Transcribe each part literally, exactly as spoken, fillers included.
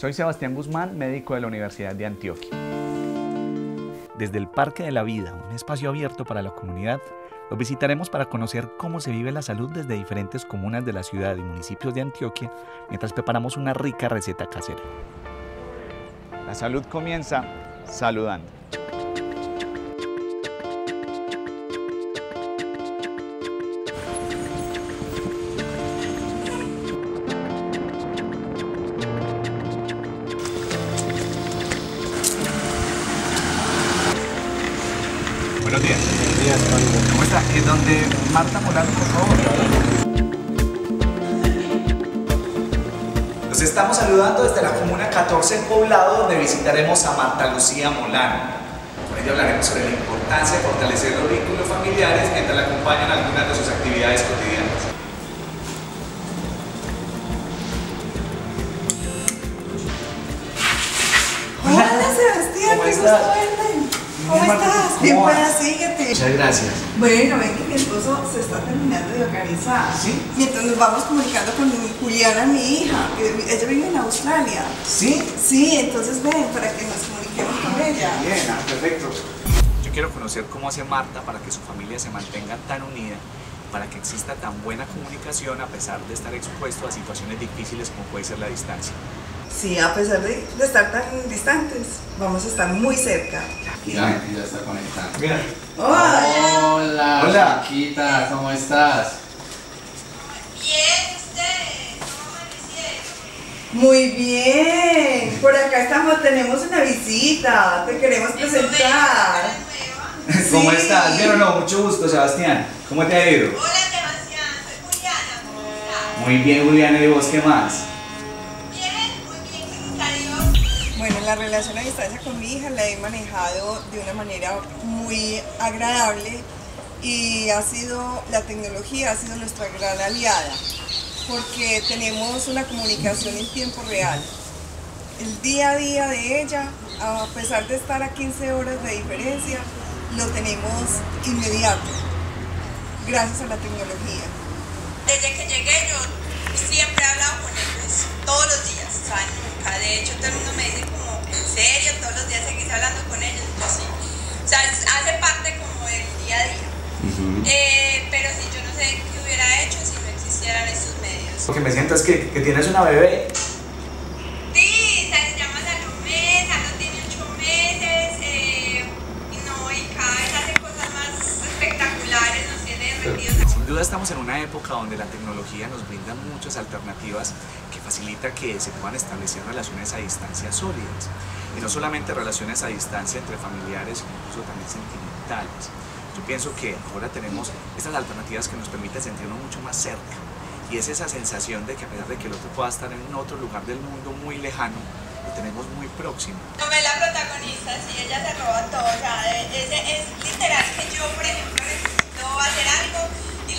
Soy Sebastián Guzmán, médico de la Universidad de Antioquia. Desde el Parque de la Vida, un espacio abierto para la comunidad, los visitaremos para conocer cómo se vive la salud desde diferentes comunas de la ciudad y municipios de Antioquia, mientras preparamos una rica receta casera. La salud comienza saludando. Buenos días. Buenos días, Pablo. ¿Cómo está? ¿Es donde Marta Molano, por favor? Nos estamos saludando desde la Comuna catorce Poblado, donde visitaremos a Marta Lucía Molano. Por ello hablaremos sobre la importancia de fortalecer los vínculos familiares mientras la acompañan algunas de sus actividades cotidianas. Hola, Hola Sebastián, ¿cómo estás? ¿Cómo estás? Bien, para síguete. Muchas gracias. Bueno, ven que mi esposo se está terminando de organizar. Sí. Y entonces nos vamos comunicando con Juliana, mi hija. Ella vive en Australia. Sí. Sí, entonces ven para que nos comuniquemos con ella. Bien, perfecto. Yo quiero conocer cómo hace Marta para que su familia se mantenga tan unida, para que exista tan buena comunicación a pesar de estar expuesto a situaciones difíciles como puede ser la distancia. Sí, a pesar de, de estar tan distantes, vamos a estar muy cerca. Mira, ya está conectada. Mira. Hola. Hola. Hola, chiquita, ¿cómo estás? Bien, ¿ustedes? ¿Cómo amanecieron? Muy bien. Por acá estamos, tenemos una visita. Te queremos presentar. Sí. ¿Cómo estás? Bien o no, mucho gusto, Sebastián. ¿Cómo te ha ido? Hola, Sebastián, soy Juliana. ¿Cómo estás? Muy bien, Juliana, ¿y vos qué más? Bueno, la relación a distancia con mi hija la he manejado de una manera muy agradable y ha sido, la tecnología ha sido nuestra gran aliada porque tenemos una comunicación en tiempo real. El día a día de ella, a pesar de estar a quince horas de diferencia, lo tenemos inmediato, gracias a la tecnología. Desde que llegué yo siempre he hablado con ellos, todos los días, ¿saben? Nunca, de hecho todo el mundo me dice como, en serio, todos los días seguís hablando con ellos, pues sí, o sea, hace parte como del día a día, uh-huh. eh, pero si yo no sé qué hubiera hecho si no existieran estos medios. Lo que me siento es que, que tienes una bebé. Sí, se le llama Salomé, Salomé tiene ocho meses, eh, y no, y cada vez hace cosas más espectaculares, nos tiene divertidos. Sin duda estamos en una época donde la tecnología nos brinda muchas alternativas que facilita que se puedan establecer relaciones a distancia sólidas. Y no solamente relaciones a distancia entre familiares, incluso también sentimentales. Yo pienso que ahora tenemos estas alternativas que nos permiten sentirnos mucho más cerca. Y es esa sensación de que a pesar de que el otro pueda estar en otro lugar del mundo muy lejano, lo tenemos muy próximo. No me la protagonista, sí, ella se roba todo. O sea, es, es literal que yo, por ejemplo, necesito hacer algo.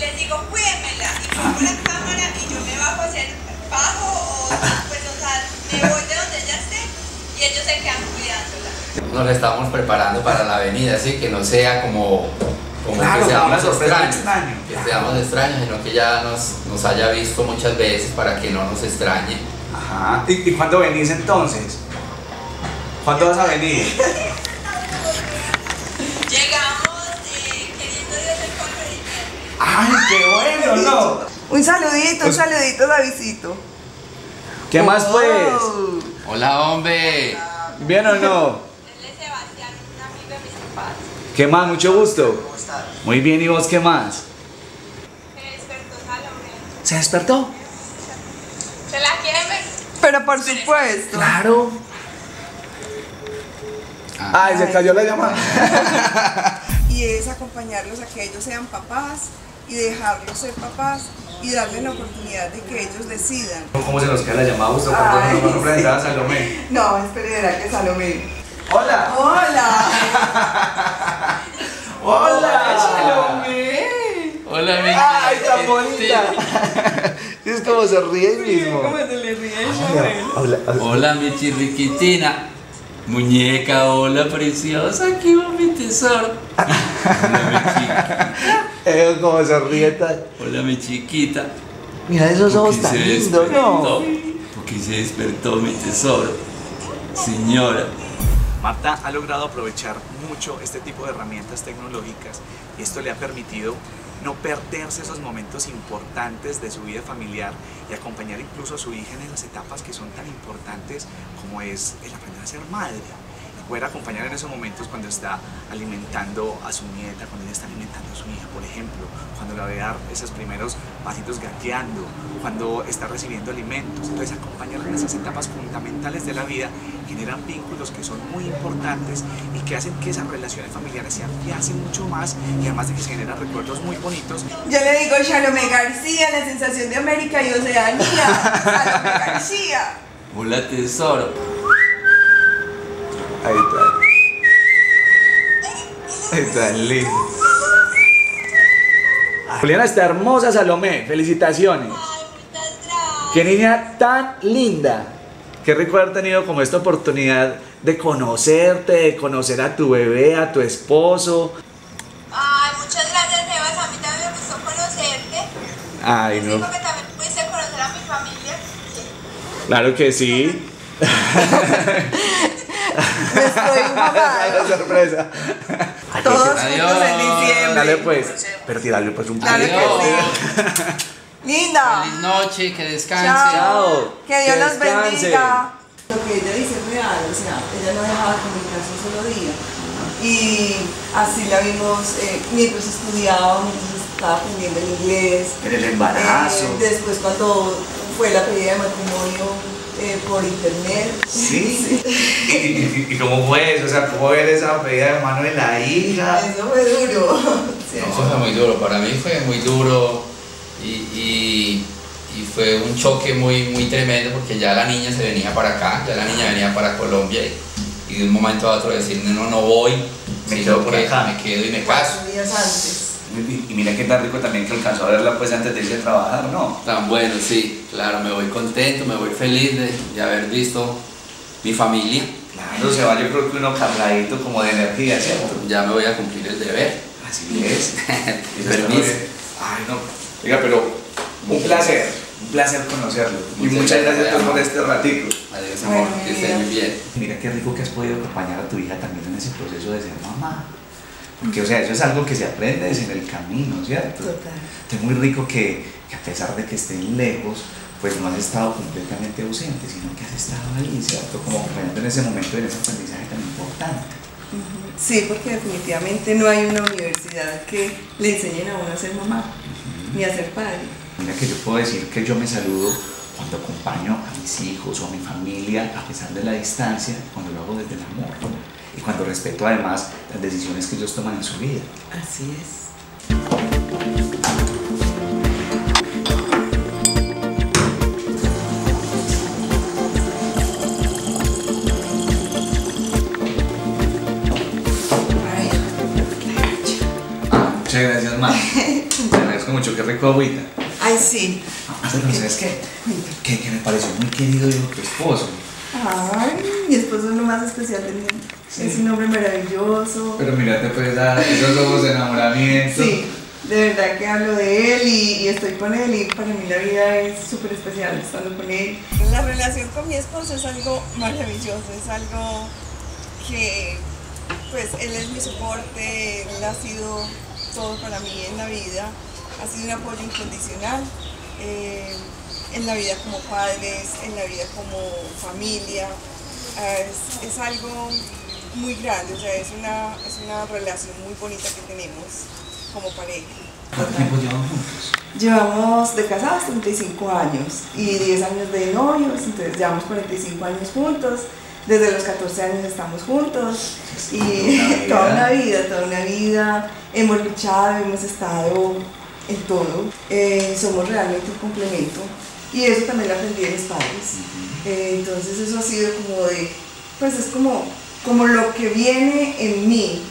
Les digo, cuídenmela, y pongo la cámara y yo me bajo a hacer bajo, o pues, o sea, me voy de donde ella esté y ellos se quedan cuidándola. Nos la estamos preparando para la venida, así que no sea como, como claro, que seamos extraños, extraño. que claro. seamos extraños, sino que ya nos, nos haya visto muchas veces para que no nos extrañe. Ajá, ¿y, y cuándo venís entonces? ¿Cuándo vas a venir? ¡Ay, qué bueno, no! Un saludito, un saludito, Davidcito. ¿Qué oh. más, pues? Hola, hombre. Hola. ¿Bien o no? Él es Sebastián, un amigo de mis papás. ¿Qué más? Mucho gusto. ¿Cómo estás? Muy bien, ¿y vos qué más? Se despertó Salomé. ¿Se despertó? ¿Se la quieren ver? Pero por sí. supuesto. Claro. Ay, Ay, se cayó la llamada. Y es acompañarlos a que ellos sean papás y dejarlos ser papás y darles la oportunidad de que ellos decidan. ¿Cómo se nos queda la llamada? ¿Usted cuando nos presentaba a Salomé? No, espera que Salomé. ¡Hola! ¡Hola! ¡Hola, Salomé! ¡Hola, mi hija! ¡Ay, tan bonita! Es como se ríe el mismo. ¿Cómo se le ríe el Hola, mi chirriquitina. Muñeca, hola, preciosa, aquí va mi tesoro. Hola, mi chiquita. Como se ríe. Hola, mi chiquita. Mira esos ojos tan lindos, ¿no? porque se despertó mi tesoro, señora. Marta ha logrado aprovechar mucho este tipo de herramientas tecnológicas y esto le ha permitido no perderse esos momentos importantes de su vida familiar y acompañar incluso a su hija en las etapas que son tan importantes como es el aprender a ser madre. Poder acompañar en esos momentos cuando está alimentando a su nieta, cuando ella está alimentando a su hija, por ejemplo, cuando la ve dar esos primeros pasitos gateando, cuando está recibiendo alimentos. Entonces, acompañar en esas etapas fundamentales de la vida generan vínculos que son muy importantes y que hacen que esas relaciones familiares se afiancen mucho más y además de que se generan recuerdos muy bonitos. Yo le digo Salomé García, la sensación de América y Oceanía. Salomé García. Hola, tesoro. Ahí está. Ahí está, lindo. Juliana está hermosa, Salomé. Felicitaciones. Qué niña tan linda. Qué rico haber tenido como esta oportunidad de conocerte, de conocer a tu bebé, a tu esposo. Ay, muchas gracias, Sebas. A mí también me gustó conocerte. Ay, no. Porque también pudiste conocer a mi familia. Claro que sí. Me estoy mamando. Sorpresa. Todos juntos en diciembre. Dale pues. Pero tirale pues un poquito. Linda. Feliz noche, que descanse. Chao. Que Dios los bendiga. Lo que ella dice es real, o sea, ella no dejaba comunicarse un solo día. Y así la vimos eh, mientras estudiaba, mientras estaba aprendiendo el inglés. En el embarazo. Eh, después cuando fue la pedida de matrimonio. Eh, por internet. Sí. Sí. ¿Y, y, ¿Y cómo fue eso? O sea, ¿cómo ver esa pedida de mano de la hija? Eso fue duro. Sí. No, eso fue muy duro. Para mí fue muy duro y, y, y fue un choque muy, muy tremendo porque ya la niña se venía para acá, ya la niña venía para Colombia y, y de un momento a otro decir, no, no voy, me quedo por acá, me quedo y me caso. Días antes. Y mira qué tan rico también que alcanzó a verla pues antes de irse a trabajar, ¿no? Tan bueno, sí, claro, me voy contento, me voy feliz de, de haber visto mi familia. Claro, se va yo creo que uno cargadito como de energía, ¿cierto? Ya me voy a cumplir el deber. Así es. Permiso. Ay, no. Oiga, pero un placer, un placer conocerlo. Y muchas gracias por este ratito. Adiós, amor, que estés muy bien. Mira qué rico que has podido acompañar a tu hija también en ese proceso de ser mamá. Porque, o sea, eso es algo que se aprende desde el camino, ¿cierto? Total. Es muy rico que, que a pesar de que estén lejos, pues no has estado completamente ausente, sino que has estado ahí, ¿cierto? Como acompañando en ese momento de ese aprendizaje tan importante. Uh-huh. Sí, porque definitivamente no hay una universidad que le enseñen a uno a ser mamá, uh-huh, ni a ser padre. Mira que yo puedo decir que yo me saludo cuando acompaño a mis hijos o a mi familia, a pesar de la distancia, cuando lo hago desde el amor, ¿no? Y cuando respeto además las decisiones que ellos toman en su vida. Así es. Ay, ah, muchas gracias, Marta. Te agradezco mucho, qué rico agüita. Ay, sí. Ah, pero ¿sabes qué? Que, que me pareció muy querido yo, tu esposo. Ay, mi esposo es lo más especial del mundo. Sí. Es un hombre maravilloso. Pero mira, te puedes dar esos ojos de enamoramiento. Sí, de verdad que hablo de él y, y estoy con él y para mí la vida es súper especial estando con él. La relación con mi esposo es algo maravilloso, es algo que pues él es mi soporte, él ha sido todo para mí en la vida, ha sido un apoyo incondicional. Eh, en la vida como padres, en la vida como familia, es, es algo muy grande, o sea, es una, es una relación muy bonita que tenemos como pareja. ¿Cuánto tiempo llevamos juntos? Llevamos de casados treinta y cinco años y diez años de novios, entonces llevamos cuarenta y cinco años juntos, desde los catorce años estamos juntos y toda una vida, toda una vida, hemos luchado, hemos estado en todo, eh, somos realmente un complemento. Y eso también lo aprendí de mis padres. Eh, entonces eso ha sido como de, pues es como, como lo que viene en mí,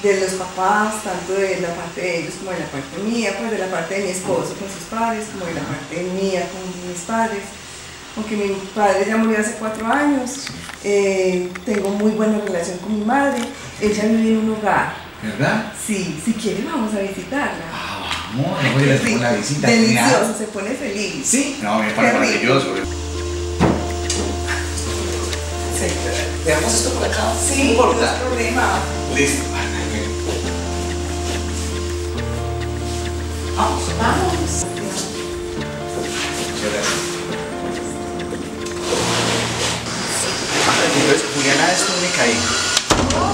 de los papás, tanto de la parte de ellos como de la parte mía, pues de la parte de mi esposo con sus padres, como de la parte mía con mis padres. Aunque mi padre ya murió hace cuatro años, eh, tengo muy buena relación con mi madre, ella vive en un hogar. ¿Verdad? Sí, si quiere vamos a visitarla. No, no voy a hacer una visita. Delicioso, se pone feliz. Sí, no, me parece maravilloso. Sí. ¿Dejamos esto por acá? Sí, no importa. No hay problema. Listo. Vamos. Vamos. Muchas gracias. Entonces, Juliana es tu única hija. No.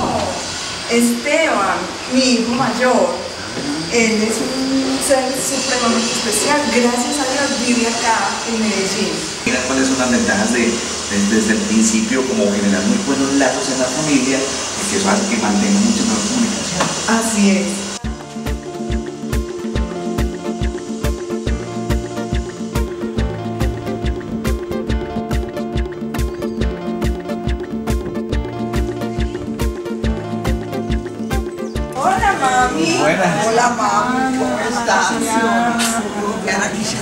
Esteban, mi hijo mayor. Él es un ser supremamente especial, gracias a Dios vive acá en Medellín. Mira cuáles son las ventajas de, de, desde el principio, como generar muy buenos lazos en la familia, porque eso hace que mantenga mucha mejor comunicación. Así es. Hola, mami, ¿cómo estás?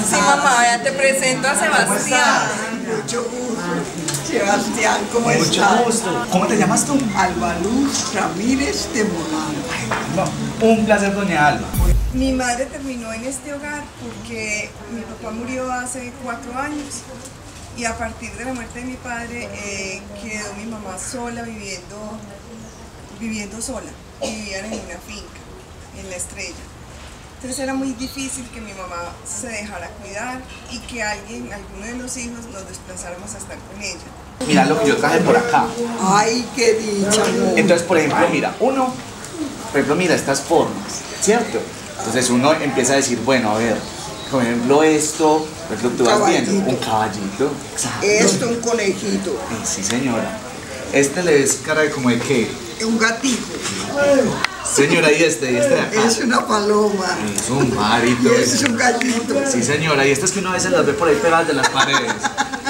Sí, mamá, ya te presento a Sebastián. Mucho gusto. Sebastián, ¿cómo estás? Mucho gusto. ¿Cómo te llamas tú? Alba Luz Ramírez de Molano. Un placer, doña Alba. Mi madre terminó en este hogar porque mi papá murió hace cuatro años y a partir de la muerte de mi padre eh, quedó mi mamá sola viviendo, viviendo sola. Vivían en una finca. En La Estrella. Entonces era muy difícil que mi mamá se dejara cuidar y que alguien, alguno de los hijos, nos desplazáramos a estar con ella. Mira lo que yo traje por acá. ¡Ay, qué dicha! Entonces, por ejemplo, mira, uno, por ejemplo, mira estas formas, ¿cierto? Entonces uno empieza a decir, bueno, a ver, por ejemplo esto, por ejemplo, tú vas viendo, un caballito. Exacto. Esto, un conejito. Sí, señora. Este le ves cara de como de qué. Un gatito. Señora, y este, y este de acá. Es una paloma. Es un marito. Y este es un gallito. Sí, señora, y estas que uno a veces las ve por ahí pegadas de las paredes.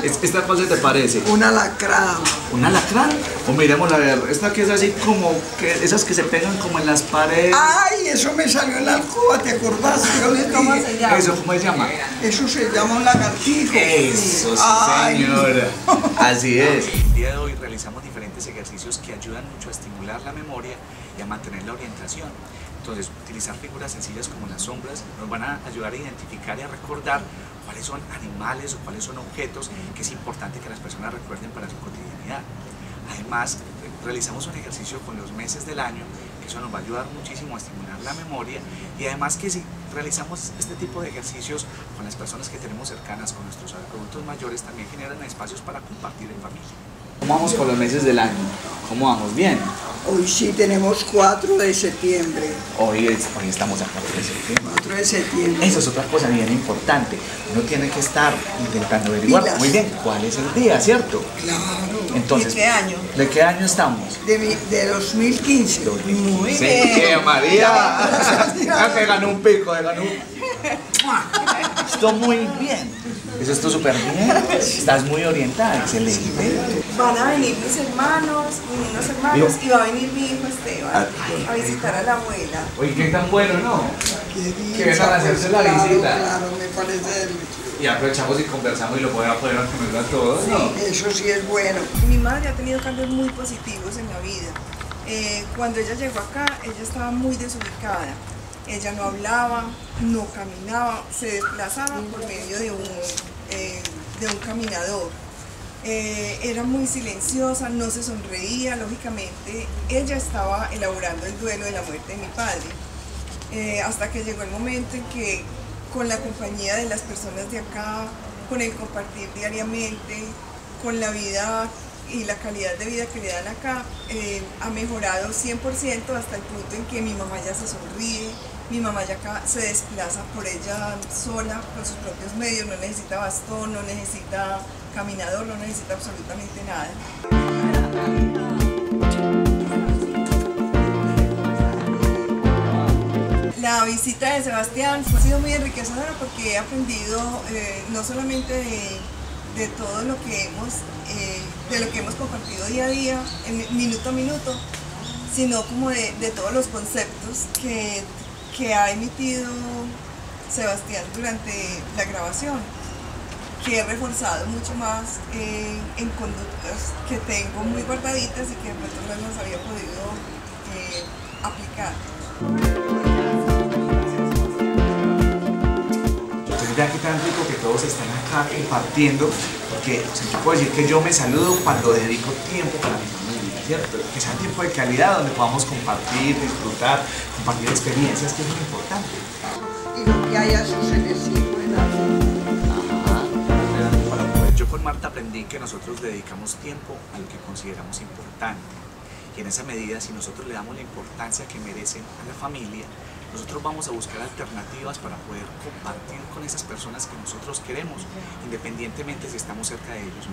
¿Esta cuál se te parece? Un alacrán. ¿Un alacrán? O miremos a ver, esta que es así como, que esas que se pegan como en las paredes. ¡Ay! Eso me salió en la alcoba, ¿te acordás? ¿Cómo se llama? ¿Eso cómo se llama? Eso se llama un lagartijo. Eso, sí, señora. Así es. El día de hoy realizamos diferentes ejercicios que ayudan mucho a estimular la memoria y a mantener la orientación. Entonces, utilizar figuras sencillas como las sombras nos van a ayudar a identificar y a recordar cuáles son animales o cuáles son objetos que es importante que las personas recuerden para su cotidianidad. Además, realizamos un ejercicio con los meses del año, que eso nos va a ayudar muchísimo a estimular la memoria, y además que si realizamos este tipo de ejercicios con las personas que tenemos cercanas, con nuestros adultos mayores, también generan espacios para compartir en familia. ¿Cómo vamos con los meses del año? ¿Cómo vamos? ¿Bien? Hoy sí tenemos cuatro de septiembre. Hoy, es, hoy estamos a cuatro de septiembre. cuatro de septiembre. Eso es otra cosa bien importante. Uno tiene que estar intentando averiguar Pilas. Muy bien cuál es el día, ¿cierto? Claro. Entonces, ¿de qué año? ¿De qué año estamos? De, mi, de dos mil quince. dos mil quince. Muy bien. ¿Qué, María? Ya te ganó un pico, te ganó un... Esto muy bien. Eso está súper bien, estás muy orientada, excelente. Van a venir mis hermanos, mis hermanos, y va a venir mi hijo Esteban a visitar a la abuela. Oye, qué tan bueno, ¿no? Que vengan a hacerse la visita. Claro, me parece. Y aprovechamos y conversamos y lo podemos poder comer a todos, ¿no? Sí, eso sí es bueno. Mi madre ha tenido cambios muy positivos en la vida. Eh, cuando ella llegó acá, ella estaba muy desubicada. Ella no hablaba, no caminaba, se desplazaba por medio de un, eh, de un caminador. Eh, era muy silenciosa, no se sonreía, lógicamente. Ella estaba elaborando el duelo de la muerte de mi padre. Eh, hasta que llegó el momento en que, con la compañía de las personas de acá, con el compartir diariamente, con la vida y la calidad de vida que le dan acá, eh, ha mejorado cien por ciento hasta el punto en que mi mamá ya se sonríe. Mi mamá ya se desplaza por ella sola, por sus propios medios, no necesita bastón, no necesita caminador, no necesita absolutamente nada. La visita de Sebastián ha sido muy enriquecedora porque he aprendido eh, no solamente de, de todo lo que hemos, eh, de lo que hemos compartido día a día, en, minuto a minuto, sino como de, de todos los conceptos que que ha emitido Sebastián durante la grabación, que he reforzado mucho más eh, en conductas que tengo muy guardaditas y que de pronto no las había podido eh, aplicar. Entonces, ya que tan rico que todos están acá compartiendo, que se te puede decir que yo me saludo cuando dedico tiempo para mi familia, ¿cierto? Que sea un tiempo de calidad donde podamos compartir, disfrutar, compartir experiencias, que es muy importante. Y lo que haya sucedido en la vida. Para poder, yo con Marta aprendí que nosotros dedicamos tiempo a lo que consideramos importante. Y en esa medida, si nosotros le damos la importancia que merecen a la familia, nosotros vamos a buscar alternativas para poder compartir con esas personas que nosotros queremos, independientemente si estamos cerca de ellos.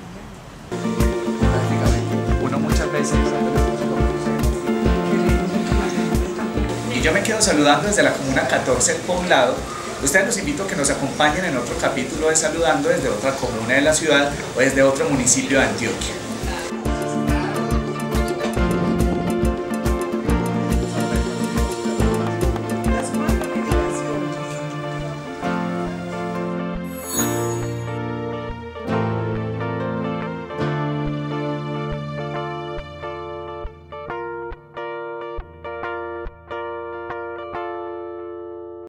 Prácticamente, uno muchas veces... Y yo me quedo saludando desde la Comuna catorce Poblado. Ustedes los invito a que nos acompañen en otro capítulo de Saludando desde otra comuna de la ciudad o desde otro municipio de Antioquia.